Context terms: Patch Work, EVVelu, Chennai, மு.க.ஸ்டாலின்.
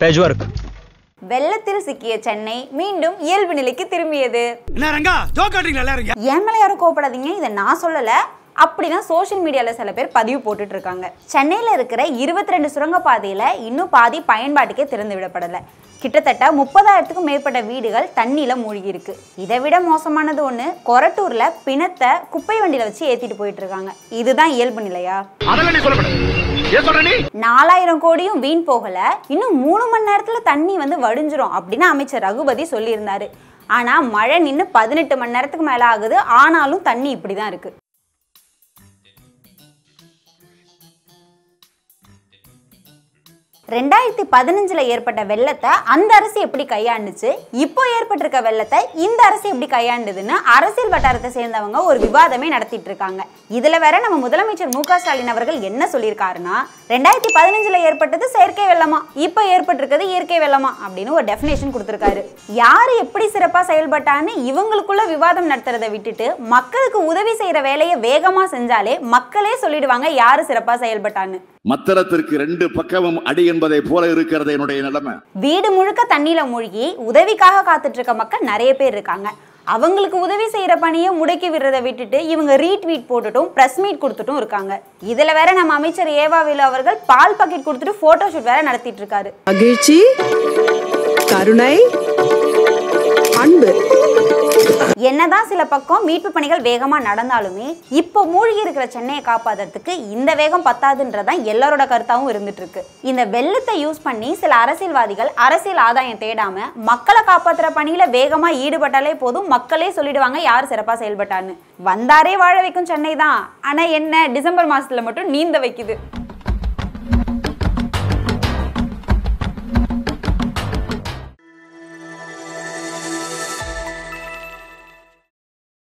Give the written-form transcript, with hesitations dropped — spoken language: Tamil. Patchwork. வெள்ளத்தில் சிக்கிய சென்னை மீண்டும் இயல்பு நிலைக்கு திரும்பியது. என்ன ரங்கா ஜோக் ஆட்றீங்களா எல்லாரும்? ஏமல யாரும் கோபப்படாதீங்க, இத நான் சொல்லல. அப்படிதான் சோஷியல் மீடியால சில பேர் பதிவு போட்டுட்டு இருக்காங்க. சென்னையில இருக்கிற 22 சுரங்க பாதையில இன்னும் பாதி பயன்பாட்டுக்கே திறந்து விடப்படல. கிட்டத்தட்ட 30,000க்கும் மேற்பட்ட வீடுகள் தண்ணியில மூழ்கி இருக்கு. இதை விட மோசமானது ஒண்ணு, கொரட்டூர்ல பிணத்தை குப்பை வண்டியில வச்சு ஏத்திட்டு போயிட்டு இருக்காங்க. இதுதான் இயல்பு நிலையா? 4000 கோடியும் வீண் போகல, இன்னும் 3 மணி நேரத்துல தண்ணி வடிஞ்சிரும் அப்படின்னு அமைச்சர் ரகுபதி சொல்லியிருந்தாரு. ஆனா மழை நின்று 18 மணி நேரத்துக்கு மேல ஆகுது, ஆனாலும் தண்ணி இப்படிதான் இருக்கு. ரெண்டாயிரத்தி 2015ல ஏற்பட்ட வெள்ளத்தை அந்த அரசு எப்படி கையாண்டுச்சு, இப்போ ஏற்பட்டிருக்க வெள்ளத்தை இந்த அரசு எப்படி கையாண்டுதுன்னு அரசியல் வட்டாரத்தை சேர்ந்தவங்க ஒரு விவாதமே நடத்திட்டு இருக்காங்க. இதுல வேற நம்ம முதலமைச்சர் மு.க.ஸ்டாலின் அவர்கள் என்ன சொல்லியிருக்காருன்னா, 2015ல ஏற்பட்டது செயற்கை வெள்ளமா, இப்போ ஏற்பட்டிருக்கிறது இயற்கை வெள்ளமா அப்படின்னு ஒரு டெஃபினேஷன் கொடுத்திருக்காரு. யாரு எப்படி சிறப்பா செயல்பட்டான்னு இவங்களுக்குள்ள விவாதம் நடத்துறதை விட்டுட்டு மக்களுக்கு உதவி செய்யற வேலையை வேகமா செஞ்சாலே மக்களே சொல்லிடுவாங்க யாரு சிறப்பா செயல்பட்டான்னு. மத்தளத்திற்கு 2 பக்கமும் அடி என்பதை போல இருக்கிறது என்னுடைய நிலைமை. வீடு முழுக்க தண்ணியில மூழ்கி உதவிக்காக காத்துட்டு இருக்க மக்கள் நிறைய பேர் இருக்காங்க. அவங்களுக்கு உதவி செய்யற பணியை முடக்கி விடுறதை விட்டுட்டு இவங்க ரீட்வீட் போட்டுட்டும் பிரஸ் மீட் கொடுத்துட்டும் இருக்காங்க. இதுல வேற நம்ம அமைச்சர் ஏவாவேலு அவர்கள் பால் பாக்கெட் கொடுத்துட்டு போட்டோ ஷூட் வேற நடத்திட்டு இருக்காரு. மகிழ்ச்சி, கருணை, அன்பு. என்னதான் சில பக்கம் மீட்பு பணிகள் வேகமா நடந்தாலுமே இப்போ மூழ்கி இருக்கிற சென்னையை காப்பாத்துறதுக்கு இந்த வேகம் பத்தாதுன்றதான் எல்லாரோட கருத்தாவும் இருந்துட்டு இருக்கு. இந்த வெள்ளத்தை யூஸ் பண்ணி சில அரசியல்வாதிகள் அரசியல் ஆதாயம் தேடாம மக்களை காப்பாத்துற பணியில வேகமா ஈடுபட்டாலே போதும், மக்களே சொல்லிடுவாங்க யார் சிறப்பா செயல்பட்டான்னு. வந்தாரே வாழ வைக்கும் சென்னை தான், ஆனா என்ன டிசம்பர் மாசத்துல மட்டும் நீந்த வைக்குது.